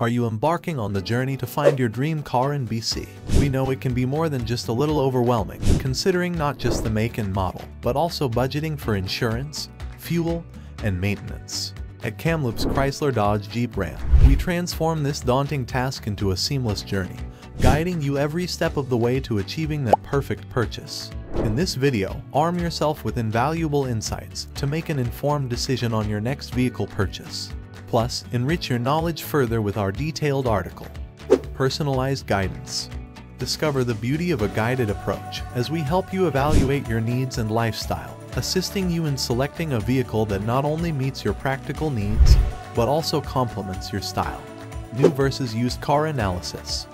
Are you embarking on the journey to find your dream car in BC? We know it can be more than just a little overwhelming, considering not just the make and model, but also budgeting for insurance, fuel, and maintenance. At Kamloops Chrysler Dodge Jeep Ram, we transform this daunting task into a seamless journey, guiding you every step of the way to achieving that perfect purchase. In this video, arm yourself with invaluable insights to make an informed decision on your next vehicle purchase. Plus, enrich your knowledge further with our detailed article, Personalized Guidance. Discover the beauty of a guided approach as we help you evaluate your needs and lifestyle, assisting you in selecting a vehicle that not only meets your practical needs, but also complements your style. New versus used car analysis.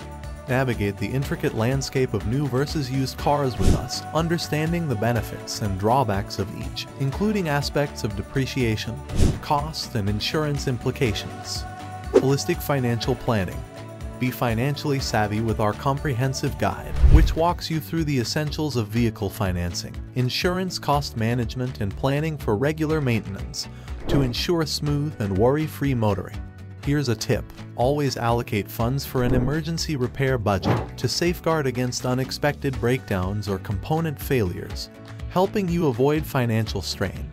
Navigate the intricate landscape of new versus used cars with us, understanding the benefits and drawbacks of each, including aspects of depreciation, cost, and insurance implications. Holistic financial planning. Be financially savvy with our comprehensive guide, which walks you through the essentials of vehicle financing, insurance cost management, and planning for regular maintenance to ensure smooth and worry-free motoring. Here's a tip. Always allocate funds for an emergency repair budget to safeguard against unexpected breakdowns or component failures, helping you avoid financial strain.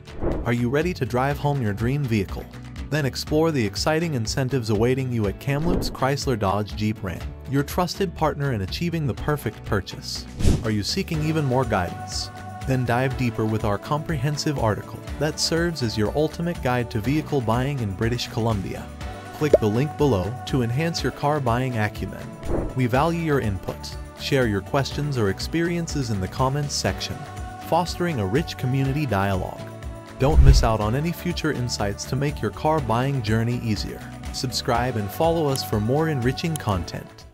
Are you ready to drive home your dream vehicle? Then explore the exciting incentives awaiting you at Kamloops Chrysler Dodge Jeep Ram, your trusted partner in achieving the perfect purchase. Are you seeking even more guidance? Then dive deeper with our comprehensive article that serves as your ultimate guide to vehicle buying in British Columbia. Click the link below to enhance your car buying acumen. We value your input. Share your questions or experiences in the comments section, fostering a rich community dialogue. Don't miss out on any future insights to make your car buying journey easier. Subscribe and follow us for more enriching content.